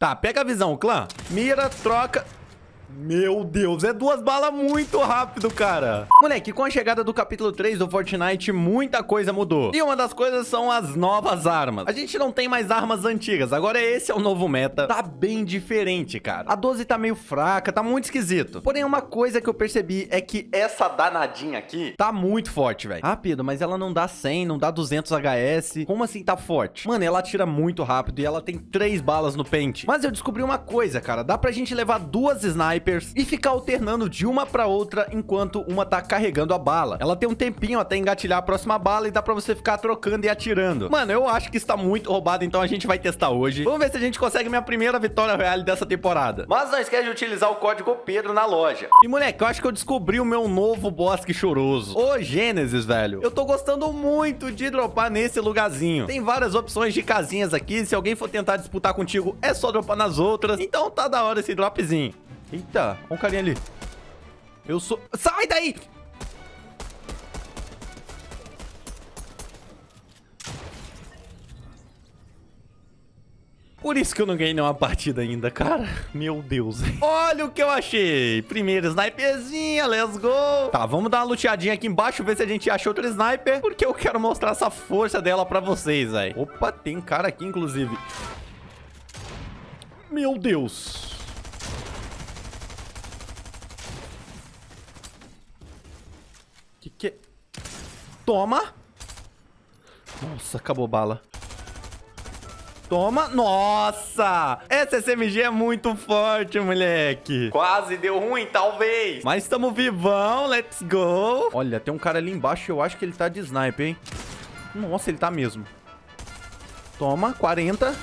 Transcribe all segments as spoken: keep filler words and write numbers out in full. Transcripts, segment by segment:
Tá, pega a visão, clã. Mira, troca... Meu Deus, é duas balas muito rápido, cara. Moleque, com a chegada do capítulo três do Fortnite, muita coisa mudou. E uma das coisas são as novas armas. A gente não tem mais armas antigas, agora esse é o novo meta. Tá bem diferente, cara. A doze tá meio fraca, tá muito esquisito. Porém, uma coisa que eu percebi é que essa danadinha aqui tá muito forte, velho. Rápido, mas ela não dá cem, não dá duzentos H S. Como assim tá forte? Mano, ela atira muito rápido e ela tem três balas no pente. Mas eu descobri uma coisa, cara. Dá pra gente levar duas snipers e ficar alternando de uma pra outra enquanto uma tá carregando a bala. Ela tem um tempinho até engatilhar a próxima bala e dá pra você ficar trocando e atirando. Mano, eu acho que está muito roubado, então a gente vai testar hoje. Vamos ver se a gente consegue minha primeira vitória real dessa temporada. Mas não esquece de utilizar o código Pedro na loja. E moleque, eu acho que eu descobri o meu novo bosque choroso. Ô Gênesis, velho. Eu tô gostando muito de dropar nesse lugarzinho. Tem várias opções de casinhas aqui. Se alguém for tentar disputar contigo, é só dropar nas outras. Então tá da hora esse dropzinho. Eita, olha um carinha ali. Eu sou... Sai daí! Por isso que eu não ganhei nenhuma partida ainda, cara. Meu Deus. Olha o que eu achei. Primeiro sniperzinha, let's go. Tá, vamos dar uma luteadinha aqui embaixo, ver se a gente acha outro sniper, porque eu quero mostrar essa força dela pra vocês, aí. Opa, tem cara aqui, inclusive. Meu Deus. Que que... Toma! Nossa, acabou bala. Toma! Nossa! Essa S M G é muito forte, moleque. Quase deu ruim, talvez. Mas estamos vivão, let's go. Olha, tem um cara ali embaixo, eu acho que ele tá de sniper, hein? Nossa, ele tá mesmo. Toma, quarenta.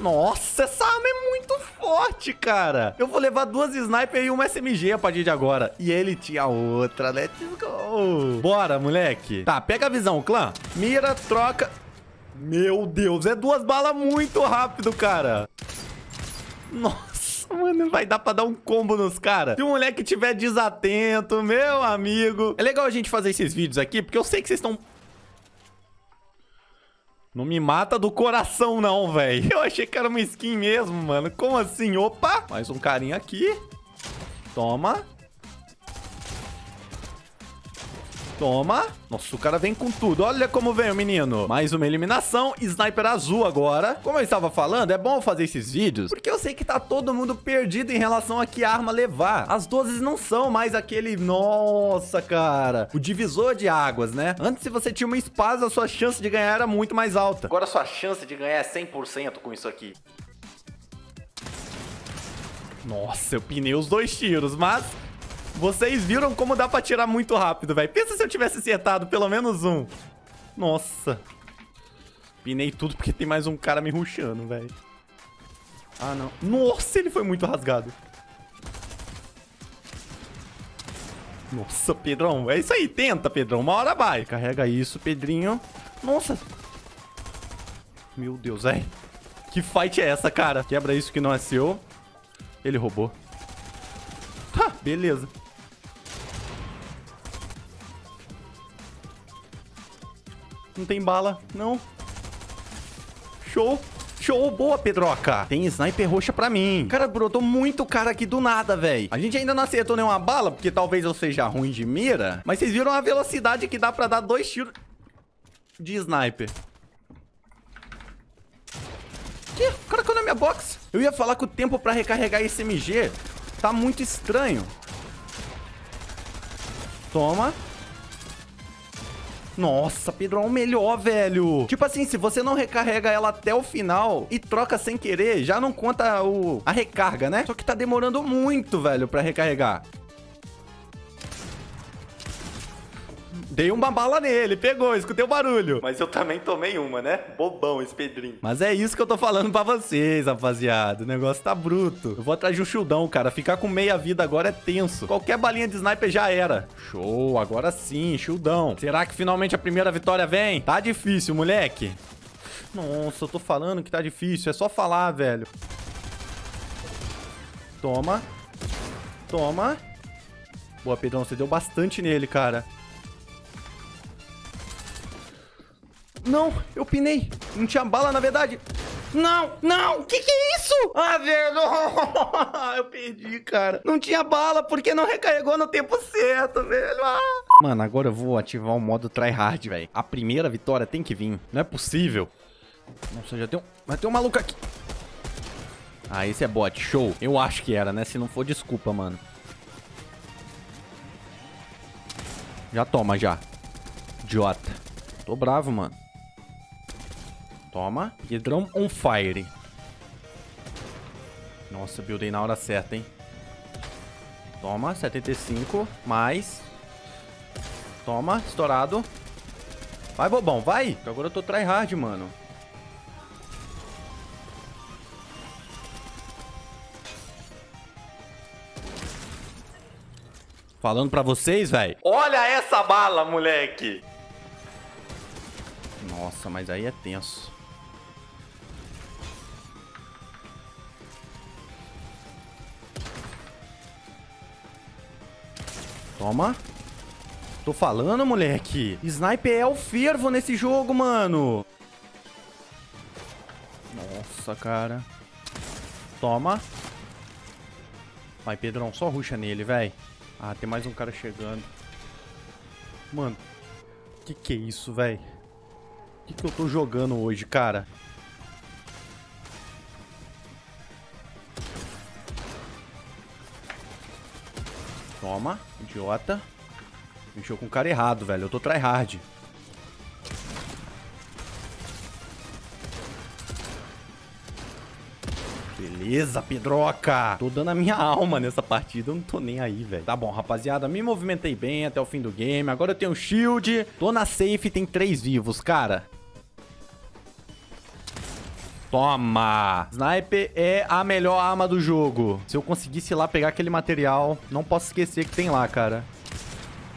Nossa, essa arma é muito forte, cara. Eu vou levar duas sniper e uma S M G a partir de agora. E ele tinha outra, let's go. Bora, moleque. Tá, pega a visão, clã. Mira, troca. Meu Deus, é duas balas muito rápido, cara. Nossa. Mano, vai dar pra dar um combo nos caras. Se o moleque tiver desatento, meu amigo. É legal a gente fazer esses vídeos aqui, porque eu sei que vocês estão... Não me mata do coração, não, velho. Eu achei que era uma skin mesmo, mano. Como assim? Opa! Mais um carinha aqui. Toma. Toma. Nossa, o cara vem com tudo. Olha como vem o menino. Mais uma eliminação. Sniper azul agora. Como eu estava falando, é bom fazer esses vídeos, porque eu sei que tá todo mundo perdido em relação a que arma levar. As doze não são mais aquele... Nossa, cara. O divisor de águas, né? Antes, se você tinha uma espada, a sua chance de ganhar era muito mais alta. Agora a sua chance de ganhar é cem por cento com isso aqui. Nossa, eu pinei os dois tiros, mas... Vocês viram como dá pra tirar muito rápido, velho. Pensa se eu tivesse acertado pelo menos um. Nossa. Pinei tudo porque tem mais um cara me rushando, velho. Ah, não. Nossa, ele foi muito rasgado. Nossa, Pedrão. É isso aí. Tenta, Pedrão. Uma hora vai. Carrega isso, Pedrinho. Nossa. Meu Deus, velho. Que fight é essa, cara? Quebra isso que não é seu. Ele roubou. Ah, beleza. Não tem bala, não. Show. Show, boa, Pedroca. Tem sniper roxa pra mim. Cara, brotou muito cara aqui do nada, velho. A gente ainda não acertou nenhuma bala, porque talvez eu seja ruim de mira. Mas vocês viram a velocidade que dá pra dar dois tiros de sniper. Que? O cara caiu na minha box. Eu ia falar que o tempo pra recarregar esse S M G tá muito estranho. Toma. Nossa, Pedro, é o melhor, velho. Tipo assim, se você não recarrega ela até o final e troca sem querer, já não conta o... a recarga, né? Só que tá demorando muito, velho, pra recarregar. Dei uma bala nele, pegou, escutei o barulho. Mas eu também tomei uma, né? Bobão esse Pedrinho. Mas é isso que eu tô falando pra vocês, rapaziada. O negócio tá bruto. Eu vou atrás de um shieldão, cara. Ficar com meia vida agora é tenso. Qualquer balinha de sniper já era. Show, agora sim, shieldão. Será que finalmente a primeira vitória vem? Tá difícil, moleque. Nossa, eu tô falando que tá difícil. É só falar, velho. Toma. Toma. Boa, Pedrão, você deu bastante nele, cara. Não, eu pinei. Não tinha bala, na verdade. Não, não, que que é isso? Ah, velho, eu perdi, cara. Não tinha bala porque não recarregou no tempo certo, velho. Ah. Mano, agora eu vou ativar o modo tryhard, velho. A primeira vitória tem que vir, não é possível. Nossa, já tem um... Vai ter um maluco aqui. Ah, esse é bot, show. Eu acho que era, né? Se não for, desculpa, mano. Já toma, já. Idiota. Tô bravo, mano. Toma. Pedrão on fire. Nossa, buildei na hora certa, hein? Toma, setenta e cinco. Mais. Toma, estourado. Vai, bobão, vai. Agora eu tô tryhard, mano. Falando pra vocês, velho. Olha essa bala, moleque. Nossa, mas aí é tenso. Toma. Tô falando, moleque. Sniper é o fervo nesse jogo, mano. Nossa, cara. Toma. Vai, Pedrão, só ruxa nele, velho. Ah, tem mais um cara chegando. Mano, que que é isso, velho? Que que eu tô jogando hoje, cara? Toma, idiota. Mexeu com o cara errado, velho. Eu tô tryhard. Beleza, Pedroca. Tô dando a minha alma nessa partida. Eu não tô nem aí, velho. Tá bom, rapaziada. Me movimentei bem até o fim do game. Agora eu tenho shield. Tô na safe. Tem três vivos, cara. Toma. Sniper é a melhor arma do jogo. Se eu conseguisse ir lá pegar aquele material, não posso esquecer que tem lá, cara.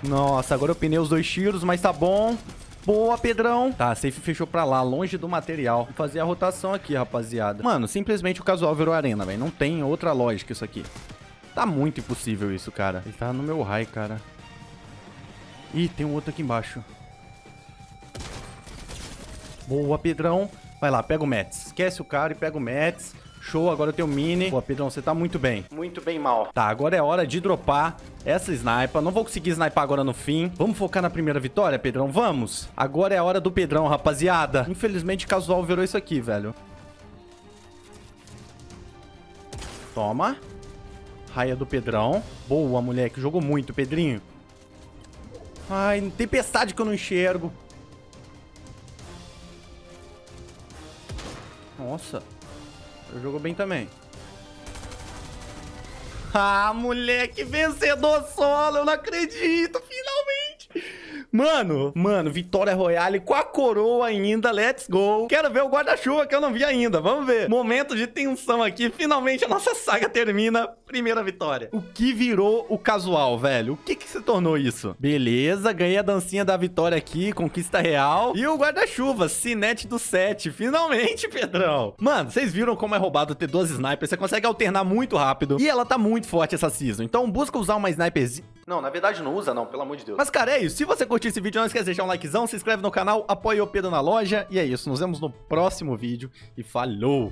Nossa, agora eu pinei os dois tiros, mas tá bom. Boa, Pedrão. Tá, a safe fechou pra lá, longe do material. Vou fazer a rotação aqui, rapaziada. Mano, simplesmente o casual virou arena, velho. Não tem outra lógica isso aqui. Tá muito impossível isso, cara. Ele tá no meu high, cara. Ih, tem um outro aqui embaixo. Boa, Pedrão. Vai lá, pega o Mets. Esquece o cara e pega o Mets. Show, agora eu tenho mini. Boa, Pedrão, você tá muito bem. Muito bem mal. Tá, agora é hora de dropar essa sniper. Não vou conseguir snipar agora no fim. Vamos focar na primeira vitória, Pedrão? Vamos! Agora é a hora do Pedrão, rapaziada. Infelizmente, casual virou isso aqui, velho. Toma. Raia do Pedrão. Boa, moleque. Jogou muito, Pedrinho. Ai, tempestade que eu não enxergo. Nossa. Eu jogo bem também. Ah, moleque, vencedor solo, eu não acredito, finalmente. Mano, mano, vitória royale com a coroa ainda, let's go. Quero ver o guarda-chuva que eu não vi ainda, vamos ver. Momento de tensão aqui, finalmente a nossa saga termina, primeira vitória. O que virou o casual, velho? O que que se tornou isso? Beleza, ganhei a dancinha da vitória aqui, conquista real. E o guarda-chuva, cinete do sete, finalmente, Pedrão. Mano, vocês viram como é roubado ter duas snipers, você consegue alternar muito rápido. E ela tá muito... muito forte essa season, então busca usar uma sniperzinha. Não, na verdade não usa não, pelo amor de Deus. Mas cara, é isso, se você curtiu esse vídeo, não esquece de deixar um likezão, se inscreve no canal, apoia o Pedro na loja. E é isso, nos vemos no próximo vídeo. E falou!